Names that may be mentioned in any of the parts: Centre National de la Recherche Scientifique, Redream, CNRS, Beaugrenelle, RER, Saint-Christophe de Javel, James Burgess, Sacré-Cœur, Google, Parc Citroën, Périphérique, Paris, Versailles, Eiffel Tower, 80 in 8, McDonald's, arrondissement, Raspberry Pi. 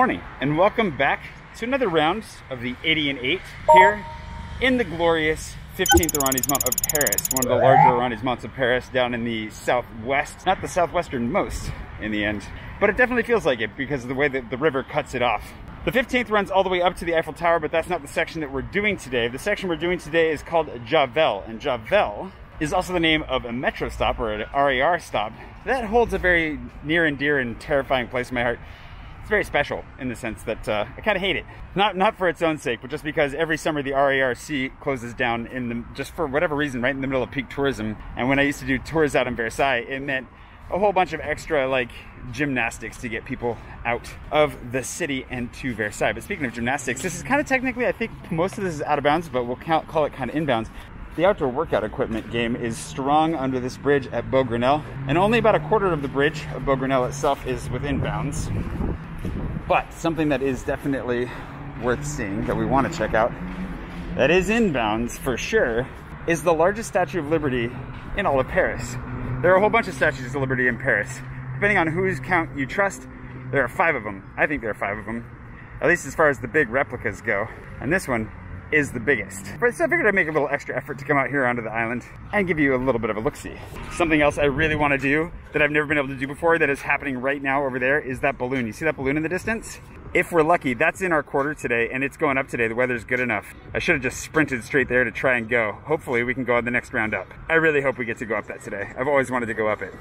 morning and welcome back to another round of the 80 and 8 here in the glorious 15th arrondissement of Paris, one of the larger arrondissements of Paris down in the southwest. Not the southwesternmost in the end, but it definitely feels like it because of the way that the river cuts it off. The 15th runs all the way up to the Eiffel Tower, but that's not the section that we're doing today. The section we're doing today is called Javel, and Javel is also the name of a metro stop or an RER stop. That holds a very near and dear and terrifying place in my heart. It's very special in the sense that I kind of hate it. Not for its own sake, but just because every summer the RERC closes down just for whatever reason, right in the middle of peak tourism. And when I used to do tours out in Versailles, it meant a whole bunch of extra like gymnastics to get people out of the city and to Versailles. But speaking of gymnastics, this is kind of technically, I think most of this is out of bounds, but we'll call it kind of inbounds. The outdoor workout equipment game is strong under this bridge at Beaugrenelle, and only about a quarter of the bridge of Beaugrenelle itself is within bounds. But something that is definitely worth seeing that we want to check out that is in bounds for sure is the largest Statue of Liberty in all of Paris. There are a whole bunch of statues of liberty in Paris. Depending on whose count you trust, there are five of them. I think there are five of them, at least as far as the big replicas go. And this one is the biggest. But so I figured I'd make a little extra effort to come out here onto the island and give you a little bit of a look-see. Something else I really want to do that I've never been able to do before that is happening right now over there is that balloon. You see that balloon in the distance? If we're lucky, that's in our quarter today, and it's going up today. The weather's good enough. I should have just sprinted straight there to try and go. Hopefully we can go on the next round up. I really hope we get to go up that today. I've always wanted to go up it.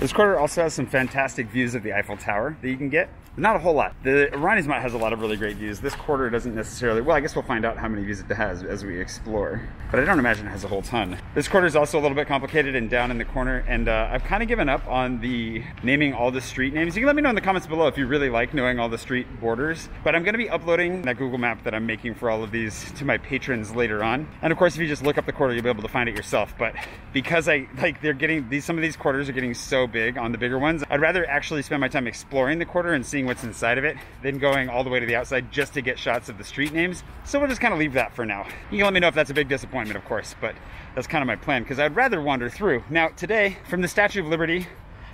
This quarter also has some fantastic views of the Eiffel Tower that you can get. Not a whole lot. The arrondissement has a lot of really great views. This quarter doesn't necessarily, well, I guess we'll find out how many views it has as we explore, but I don't imagine it has a whole ton. This quarter is also a little bit complicated and down in the corner, and I've kind of given up on the naming all the street names. You can let me know in the comments below if you really like knowing all the street borders, but I'm going to be uploading that Google map that I'm making for all of these to my patrons later on. And of course, if you just look up the quarter, you'll be able to find it yourself. But because some of these quarters are getting so big on the bigger ones, I'd rather actually spend my time exploring the quarter and seeing what's inside of it then going all the way to the outside just to get shots of the street names. So we'll just kind of leave that for now. You can let me know if that's a big disappointment, of course, but that's kind of my plan because I'd rather wander through. Now today, from the Statue of Liberty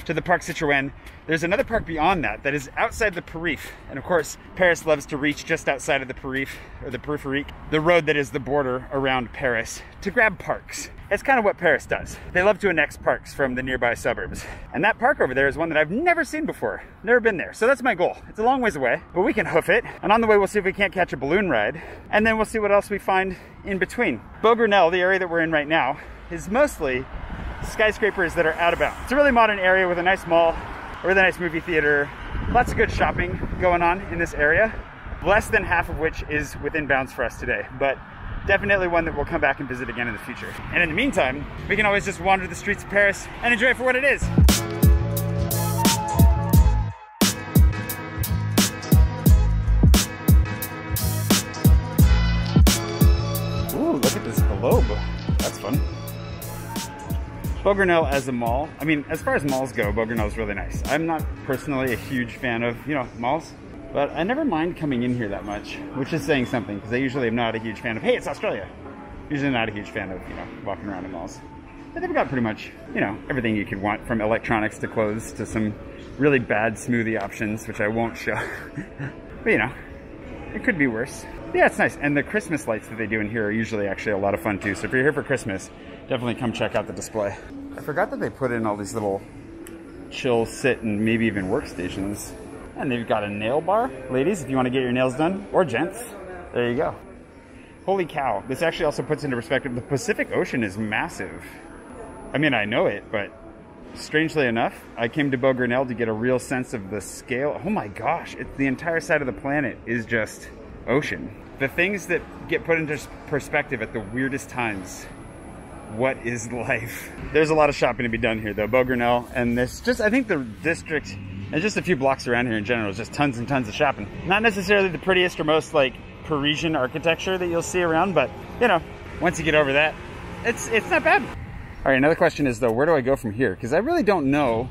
to the Parc Citroën, there's another park beyond that that is outside the Périph'. And of course, Paris loves to reach just outside of the Périph', or the Périphérique, the road that is the border around Paris, to grab parks. It's kind of what Paris does. They love to annex parks from the nearby suburbs. And that park over there is one that I've never seen before. Never been there. So that's my goal. It's a long ways away, but we can hoof it. And on the way, we'll see if we can't catch a balloon ride. And then we'll see what else we find in between. Beaugrenelle, the area that we're in right now, is mostly skyscrapers that are out of bounds. It's a really modern area with a nice mall, a really nice movie theater, lots of good shopping going on in this area, less than half of which is within bounds for us today. But definitely one that we'll come back and visit again in the future. And in the meantime, we can always just wander the streets of Paris and enjoy it for what it is. Ooh, look at this globe. That's fun. Beaugrenelle as a mall, I mean, as far as malls go, Beaugrenelle is really nice. I'm not personally a huge fan of, you know, malls. But I never mind coming in here that much, which is saying something, because I usually am not a huge fan of, hey, it's Australia. Usually not a huge fan of, you know, walking around in malls. But they've got pretty much, you know, everything you could want, from electronics to clothes to some really bad smoothie options, which I won't show. But, you know, it could be worse. But yeah, it's nice. And the Christmas lights that they do in here are usually actually a lot of fun, too. So if you're here for Christmas, definitely come check out the display. I forgot that they put in all these little chill, sit, and maybe even workstations. And they've got a nail bar. Ladies, if you want to get your nails done, or gents, there you go. Holy cow. This actually also puts into perspective, the Pacific Ocean is massive. I mean, I know it, but strangely enough, I came to Beaugrenelle to get a real sense of the scale. Oh my gosh, it's the entire side of the planet is just ocean. The things that get put into perspective at the weirdest times. What is life? There's a lot of shopping to be done here though. Beaugrenelle and this, just I think the district and just a few blocks around here in general is just tons and tons of shopping. Not necessarily the prettiest or most like Parisian architecture that you'll see around, but you know, once you get over that, it's not bad. All right, another question is though, where do I go from here? Because I really don't know.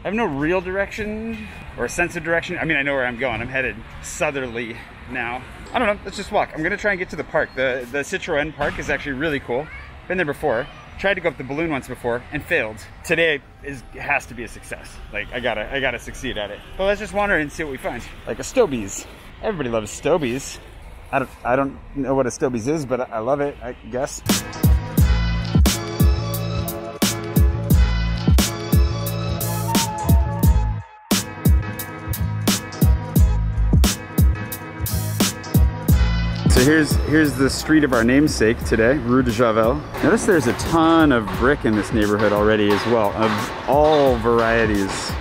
I have no real direction or sense of direction. I mean, I know where I'm going. I'm headed southerly now. I don't know, let's just walk. I'm gonna try and get to the park. The Citroën park is actually really cool. Been there before. Tried to go up the balloon once before and failed. Today has to be a success. Like I gotta succeed at it. But let's just wander and see what we find. Like a Stowbees. Everybody loves Stowbees. I don't know what a Stowbees is, but I love it, I guess. So here's the street of our namesake today, Rue de Javel. Notice there's a ton of brick in this neighborhood already as well, of all varieties.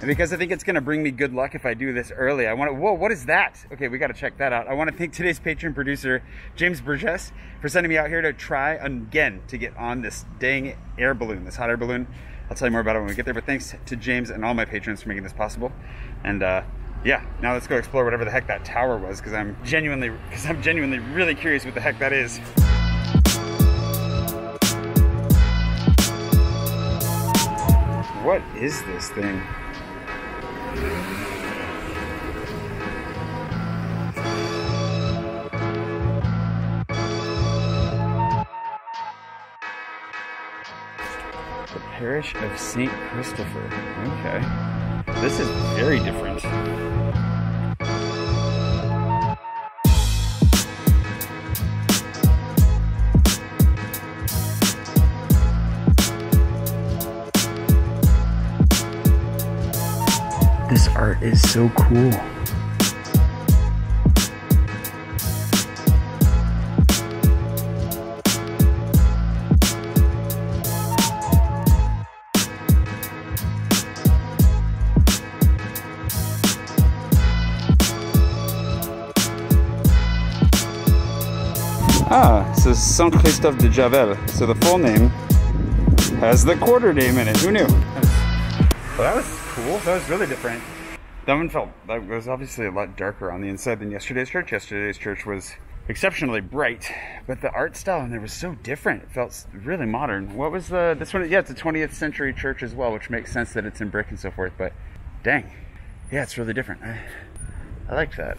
And because I think it's gonna bring me good luck if I do this early, I wanna, whoa, what is that? Okay, we gotta check that out. I wanna thank today's patron producer, James Burgess, for sending me out here to try again to get on this dang air balloon, this hot air balloon. I'll tell you more about it when we get there, but thanks to James and all my patrons for making this possible. And yeah, now let's go explore whatever the heck that tower was, because I'm genuinely really curious what the heck that is. What is this thing? The parish of Saint Christopher. Okay. This is very different. This art is so cool. Ah, so Saint-Christophe de Javel. So the full name has the quarter name in it. Who knew? Well, that was cool. That was really different. That one felt, that was obviously a lot darker on the inside than yesterday's church. Yesterday's church was exceptionally bright, but the art style in there was so different. It felt really modern. What was the, this one? Yeah, it's a 20th century church as well, which makes sense that it's in brick and so forth, but dang. Yeah, it's really different. I liked that.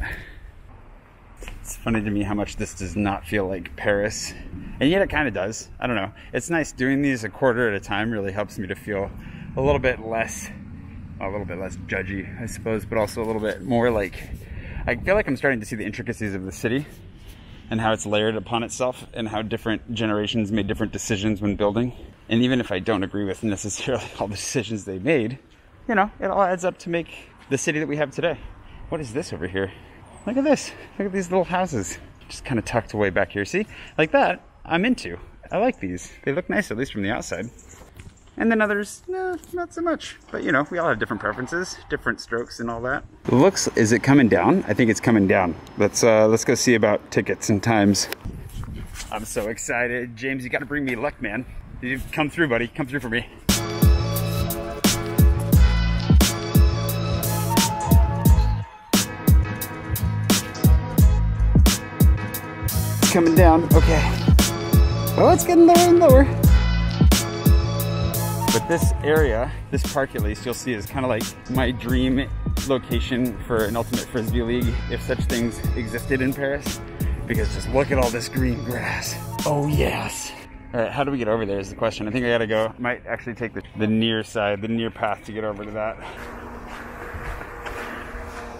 It's funny to me how much this does not feel like Paris, and yet it kind of does. I don't know. It's nice doing these a quarter at a time. Really helps me to feel a little bit less judgy, I suppose, but also a little bit more like, I feel like I'm starting to see the intricacies of the city and how it's layered upon itself and how different generations made different decisions when building. And even if I don't agree with necessarily all the decisions they made, you know, it all adds up to make the city that we have today. What is this over here? Look at this. Look at these little houses. Just kind of tucked away back here. See? Like that, I'm into. I like these. They look nice, at least from the outside. And then others, no, not so much. But you know, we all have different preferences, different strokes and all that. Looks, is it coming down? I think it's coming down. Let's go see about tickets and times. I'm so excited. James, you gotta bring me luck, man. You've come through, buddy. Come through for me. Coming down, okay. Well, it's getting lower and lower. But this area, this park at least, you'll see is kind of like my dream location for an ultimate Frisbee league, if such things existed in Paris. Because just look at all this green grass. Oh yes. All right, how do we get over there is the question. I think I gotta go. I might actually take the near side, the near path to get over to that.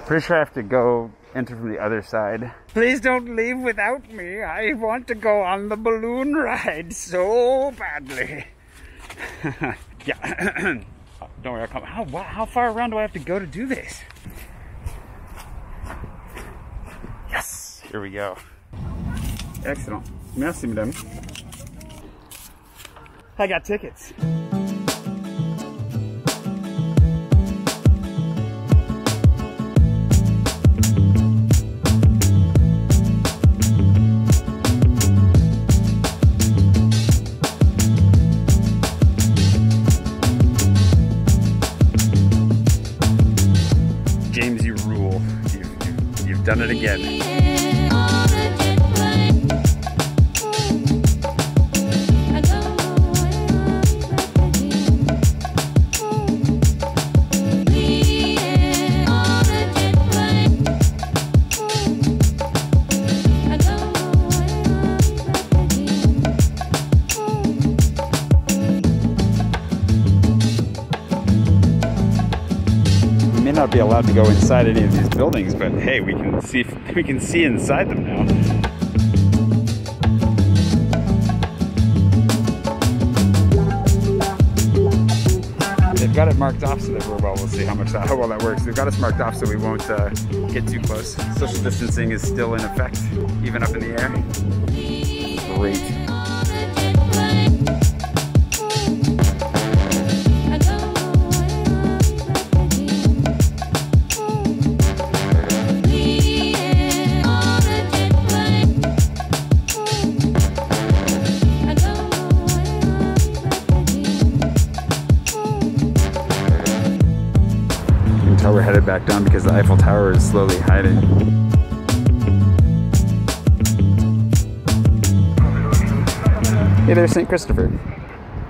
Pretty sure I have to go enter from the other side. Please don't leave without me. I want to go on the balloon ride so badly. Yeah. Don't worry, I'll come. How far around do I have to go to do this? Yes, here we go. Excellent. Merci, madame. I got tickets. Done it again. not be allowed to go inside any of these buildings, but hey, we can see inside them now. They've got it marked off so that we'll see how well that works. They've got us marked off so we won't get too close. Social distancing is still in effect, even up in the air. Great. We're headed back down because the Eiffel Tower is slowly hiding. Hey there's St. Christopher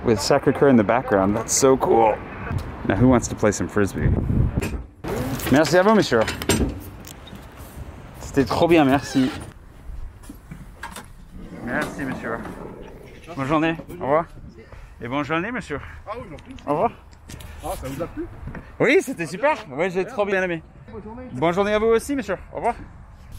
with Sacré-Cœur in the background. That's so cool. Now who wants to play some frisbee? Merci à vous, monsieur. C'était trop bien, merci. Merci, monsieur. Bonne journée. Au revoir. Et bonne journée, monsieur. Au revoir. Ah, ça vous a plu? Oui, c'était super. Oui, j'ai trop bien aimé. Bonne journée à vous aussi, monsieur. Au revoir.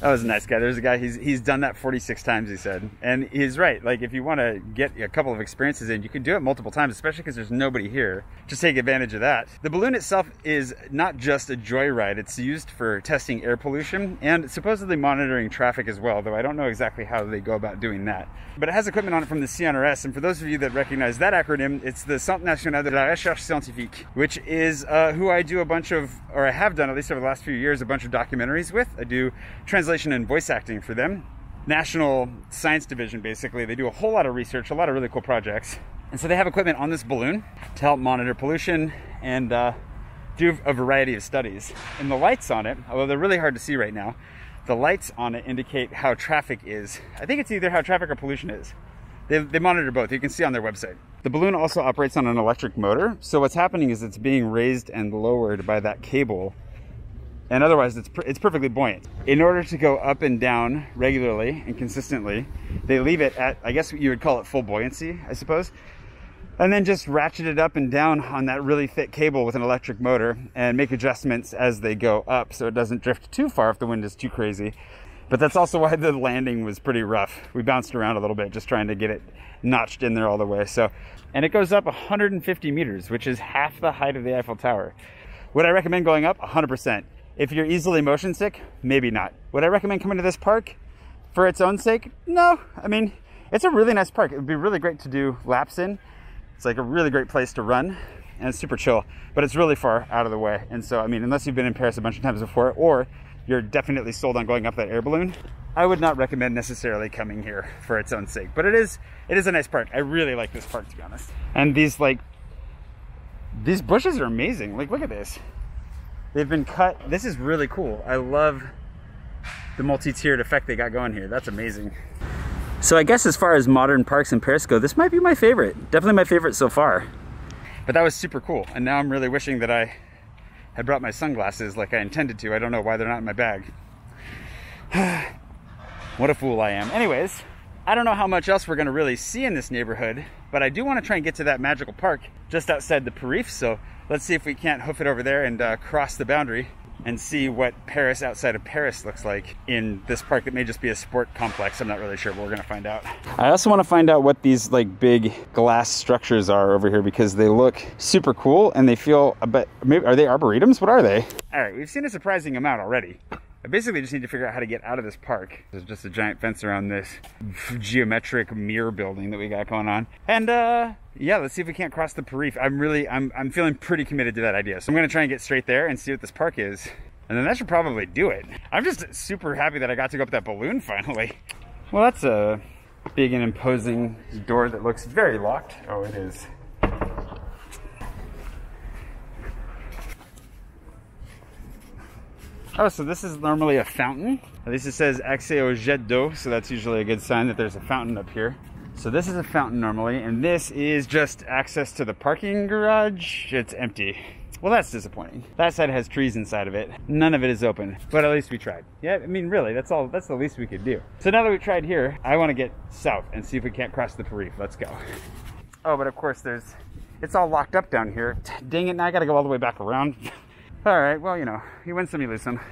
That was a nice guy. There's a guy, he's done that 46 times, he said. And he's right. Like, if you want to get a couple of experiences in, you can do it multiple times, especially because there's nobody here. Just take advantage of that. The balloon itself is not just a joyride. It's used for testing air pollution and supposedly monitoring traffic as well, though I don't know exactly how they go about doing that. But it has equipment on it from the CNRS. And for those of you that recognize that acronym, it's the Centre National de la Recherche Scientifique, which is who I do a bunch of, or I have done at least over the last few years, a bunch of documentaries with. I do translation and voice acting for them. National Science Division, basically. They do a whole lot of research, a lot of really cool projects. And so they have equipment on this balloon to help monitor pollution and do a variety of studies. And the lights on it, although they're really hard to see right now, the lights on it indicate how traffic is. I think it's either how traffic or pollution is. They monitor both. You can see on their website. The balloon also operates on an electric motor. So what's happening is it's being raised and lowered by that cable. And otherwise, it's perfectly buoyant. In order to go up and down regularly and consistently, they leave it at, I guess you would call it full buoyancy, I suppose. And then just ratchet it up and down on that really thick cable with an electric motor and make adjustments as they go up so it doesn't drift too far if the wind is too crazy. But that's also why the landing was pretty rough. We bounced around a little bit just trying to get it notched in there all the way. So, and it goes up 150 meters, which is half the height of the Eiffel Tower. Would I recommend going up? 100%. If you're easily motion sick, maybe not. Would I recommend coming to this park for its own sake? No, I mean, it's a really nice park. It would be really great to do laps in. It's like a really great place to run and it's super chill, but it's really far out of the way. And so, I mean, unless you've been in Paris a bunch of times before or you're definitely sold on going up that air balloon, I would not recommend necessarily coming here for its own sake, but it is a nice park. I really like this park, to be honest. And these bushes are amazing. Like, look at this. They've been cut. This is really cool. I love the multi-tiered effect they got going here. That's amazing. So I guess as far as modern parks in Paris go, this might be my favorite. Definitely my favorite so far. But that was super cool. And now I'm really wishing that I had brought my sunglasses like I intended to. I don't know why they're not in my bag. What a fool I am. Anyways, I don't know how much else we're going to really see in this neighborhood, but I do want to try and get to that magical park just outside the Périphérique. So let's see if we can't hoof it over there and cross the boundary and see what Paris outside of Paris looks like in this park that may just be a sport complex. I'm not really sure, but we're gonna find out. I also wanna find out what these like big glass structures are over here because they look super cool and they feel, but maybe, are they arboretums? What are they? All right, we've seen a surprising amount already. I basically just need to figure out how to get out of this park. There's just a giant fence around this geometric mirror building that we got going on. And yeah, let's see if we can't cross the Périphérique. I'm feeling pretty committed to that idea. So I'm gonna try and get straight there and see what this park is. And then that should probably do it. I'm just super happy that I got to go up that balloon finally. Well, that's a big and imposing door that looks very locked. Oh, it is. Oh, so this is normally a fountain. At least it says accès au jet d'eau, so that's usually a good sign that there's a fountain up here. So this is a fountain normally, and this is just access to the parking garage. It's empty. Well, that's disappointing. That side has trees inside of it. None of it is open, but at least we tried. Yeah, I mean, really, that's the least we could do. So now that we've tried here, I want to get south and see if we can't cross the Périphérique. Let's go. Oh, but of course it's all locked up down here. Dang it, now I gotta go all the way back around. All right, well, you know, you win some, you lose some. All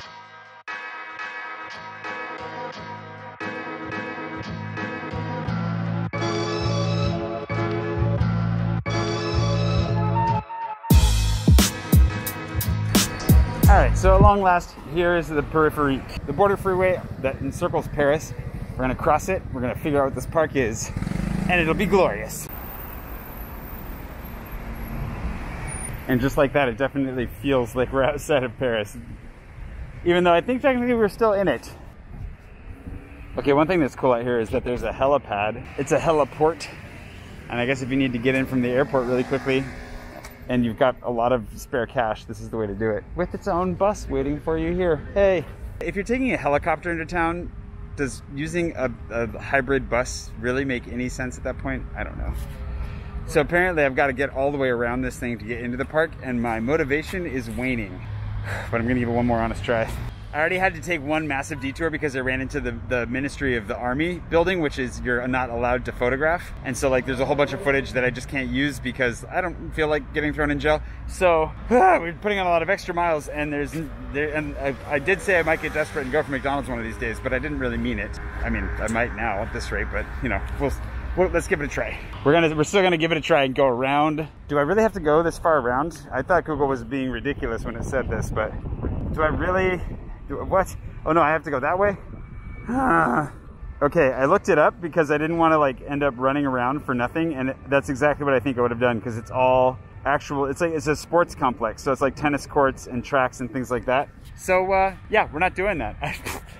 right, so at long last, here is the Périphérique, the border freeway that encircles Paris. We're gonna cross it, we're gonna figure out what this park is, and it'll be glorious. And just like that, it definitely feels like we're outside of Paris, even though I think technically we're still in it. Okay, one thing that's cool out here is that there's a helipad. It's a heliport, and I guess if you need to get in from the airport really quickly, and you've got a lot of spare cash, this is the way to do it. With its own bus waiting for you here. Hey, if you're taking a helicopter into town, does using a hybrid bus really make any sense at that point? I don't know. So apparently I've got to get all the way around this thing to get into the park, and my motivation is waning. But I'm gonna give it one more honest try. I already had to take one massive detour because I ran into the Ministry of the Army building, which is you're not allowed to photograph. And so like there's a whole bunch of footage that I just can't use because I don't feel like getting thrown in jail. So we're putting on a lot of extra miles, and I did say I might get desperate and go for McDonald's one of these days, but I didn't really mean it. I mean, I might now at this rate, but you know, let's give it a try. We're still gonna give it a try and go around. Do I really have to go this far around? I thought Google was being ridiculous when it said this, but do I really? What? Oh no, I have to go that way? Okay, I looked it up because I didn't want to like end up running around for nothing, and that's exactly what I think I would have done, because it's all actual, it's a sports complex, so it's like tennis courts and tracks and things like that. So yeah, we're not doing that.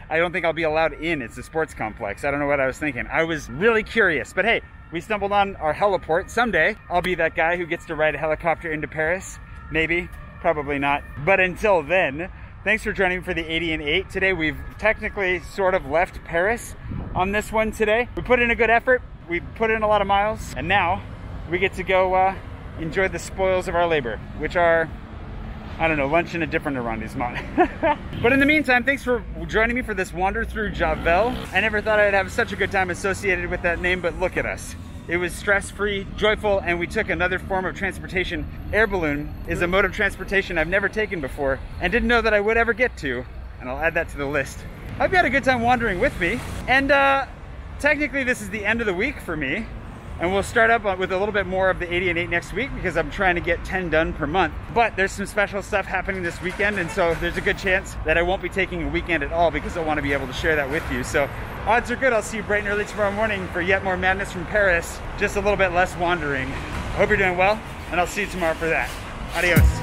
I don't think I'll be allowed in. It's a sports complex. I don't know what I was thinking. I was really curious, but hey, we stumbled on our heliport. Someday I'll be that guy who gets to ride a helicopter into Paris. Maybe, probably not, but until then, thanks for joining me for the 80 and 8 today. We've technically sort of left Paris on this one today. We put in a good effort. We put in a lot of miles. And now we get to go enjoy the spoils of our labor, which are, I don't know, lunch in a different arrondissement. But in the meantime, thanks for joining me for this wander through Javel. I never thought I'd have such a good time associated with that name, but look at us. It was stress-free, joyful, and we took another form of transportation. Air balloon is a mode of transportation I've never taken before and didn't know that I would ever get to, and I'll add that to the list. I hope you had a good time wandering with me, and technically this is the end of the week for me, and we'll start up with a little bit more of the 80 and 8 next week because I'm trying to get 10 done per month. But there's some special stuff happening this weekend, and so there's a good chance that I won't be taking a weekend at all because I want to be able to share that with you. So odds are good I'll see you bright and early tomorrow morning for yet more madness from Paris, just a little bit less wandering. I hope you're doing well, and I'll see you tomorrow for that. Adios.